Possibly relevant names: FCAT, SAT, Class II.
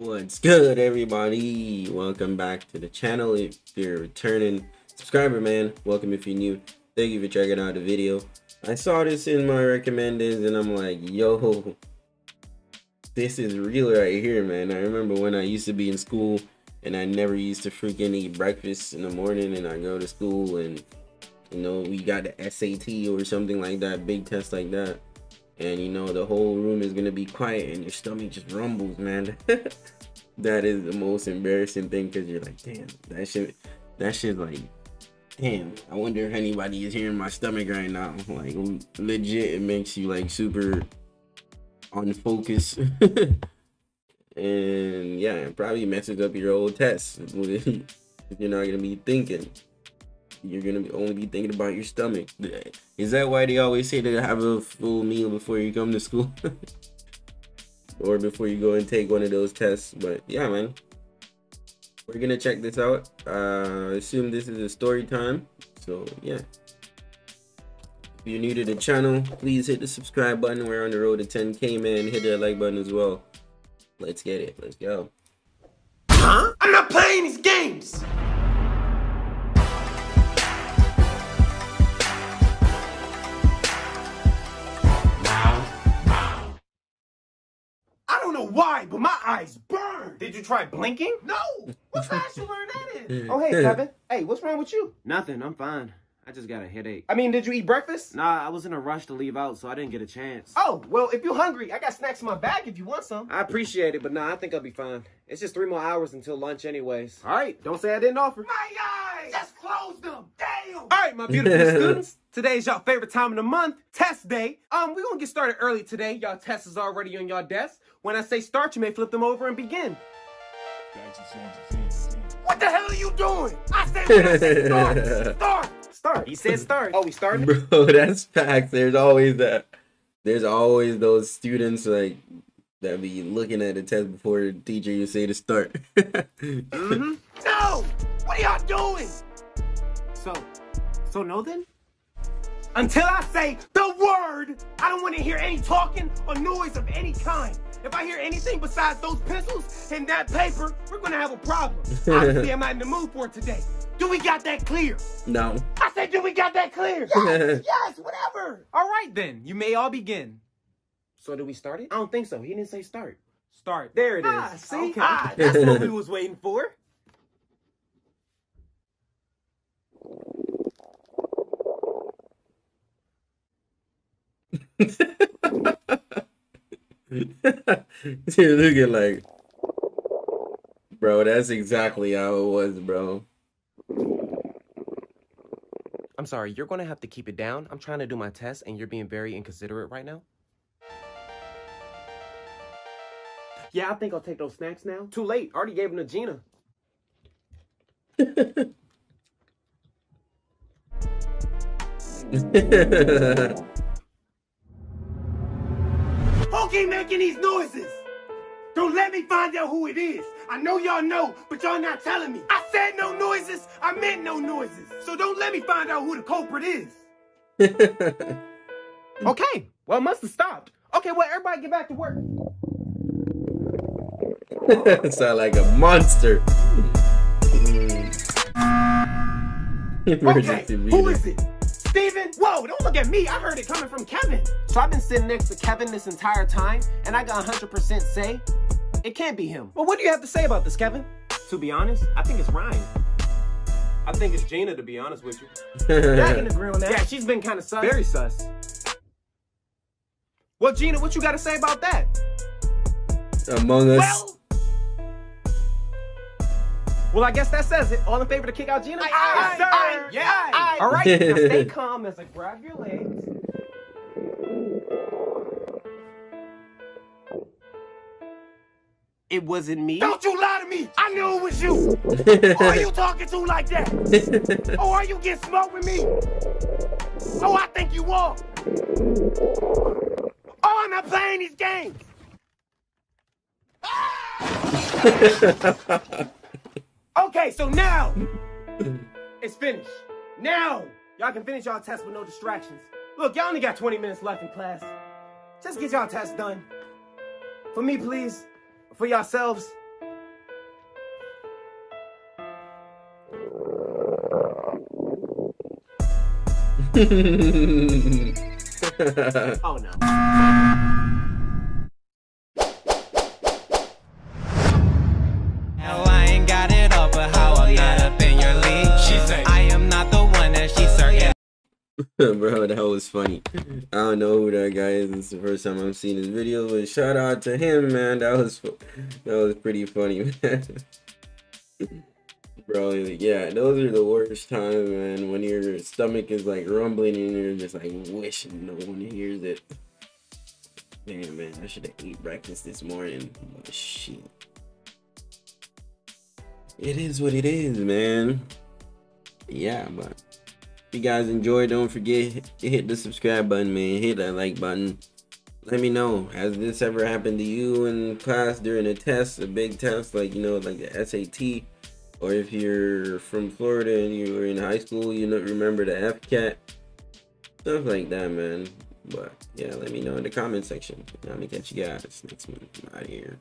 What's good, everybody? Welcome back to the channel. If you're a returning subscriber, man, welcome. If you're new, thank you for checking out the video. I saw this in my recommendeds and I'm like, yo, this is real right here, man. I remember when I used to be in school and I never used to freaking eat breakfast in the morning, and I go to school and, you know, we got the SAT or something like that, big test like that. And you know, the whole room is gonna be quiet and your stomach just rumbles, man. That is the most embarrassing thing, because you're like, damn, that shit like, damn, I wonder if anybody is hearing my stomach right now. Like, legit, it makes you like super unfocused. And yeah, it probably messes up your whole test. If you're not gonna be thinking, you're gonna only be thinking about your stomach. Is that why they always say to have a full meal before you come to school? Or before you go and take one of those tests? But yeah, man, we're gonna check this out. Assume this is a story time, so yeah. If you're new to the channel, please hit the subscribe button. We're on the road to 10k, man. Hit that like button as well. Let's get it, let's go. Huh? I'm not playing these games. Why? But my eyes burn. Did you try blinking? No. What trash you learn that is? Oh, hey, Kevin. Hey, what's wrong with you? Nothing. I'm fine. I just got a headache. I mean, did you eat breakfast? Nah, I was in a rush to leave out, so I didn't get a chance. Oh, well, if you're hungry, I got snacks in my bag if you want some. I appreciate it, but nah, I think I'll be fine. It's just 3 more hours until lunch anyways. All right, don't say I didn't offer. My eyes! Just close them! Damn! All right, my beautiful students. Today's y'all favorite time of the month, test day. We're gonna get started early today. Y'all test is already on y'all desk. When I say start, you may flip them over and begin. What the hell are you doing? I said when I say start, start! Start. He said start. Oh, we started? Bro, that's facts. There's always those students like that be looking at the test before the teacher you say to start. Mm-hmm. No! What are y'all doing? So no then? Until I say the word, I don't want to hear any talking or noise of any kind. If I hear anything besides those pencils and that paper, we're going to have a problem. Obviously, I'm not in the mood for it today. Do we got that clear? No. I said, do we got that clear? Yes, yes, whatever. All right, then. You may all begin. So do we start it? I don't think so. He didn't say start. Start. There it is. See? Okay. That's what we was waiting for. Dude, look at like, bro, that's exactly how it was, bro. I'm sorry, you're gonna have to keep it down. I'm trying to do my test and you're being very inconsiderate right now. Yeah, I think I'll take those snacks now. Too late, already gave them to Gina. Keep making these noises. Don't let me find out who it is. I know y'all know, but y'all not telling me. I said no noises. I meant no noises. So don't let me find out who the culprit is. Okay. Well, it must have stopped. Okay, well, everybody get back to work. Sound like a monster. Okay, who is it? Steven? Whoa, don't look at me. I heard it coming from Kevin. So I've been sitting next to Kevin this entire time, and I got 100% say it can't be him. Well, what do you have to say about this, Kevin? To be honest, I think it's Ryan. I think it's Gina, to be honest with you. I can agree on that. Yeah, she's been kind of sus. Very sus. Well, Gina, what you got to say about that? Among Us. Well, I guess that says it. All in favor to kick out Gina? Aye, yes, sir. Aye, yeah. Aye. All right, now stay calm as I grab your legs. It wasn't me. Don't you lie to me. I knew it was you. Who are you talking to like that? Oh, are you getting smoked with me? Oh, I think you are. Oh, I'm not playing these games. Ah! Okay, so now it's finished. Now y'all can finish y'all test with no distractions. Look, y'all only got 20 minutes left in class. Just get y'all test done. For me, please. For yourselves. Oh no. Hell, I ain't got it all, but how I'm not up in your league. She said, I am not the one that she's certain. Bro, that was funny. I don't know who that guy is. It's the first time I'm seeing his video, but shout out to him, man. That was pretty funny, man. Bro, yeah, those are the worst times, man, when your stomach is like rumbling and you're just like wishing no one hears it. Damn, man, I should have ate breakfast this morning. Oh, shit. It is what it is, man. Yeah, but if you guys enjoyed, don't forget to hit the subscribe button, man. Hit that like button. Let me know, has this ever happened to you in class during a test, a big test, like, you know, like the SAT? Or if you're from Florida and you were in high school, you don't remember the FCAT, stuff like that, man. But yeah, let me know in the comment section. I'm gonna catch you guys next one. I'm out of here.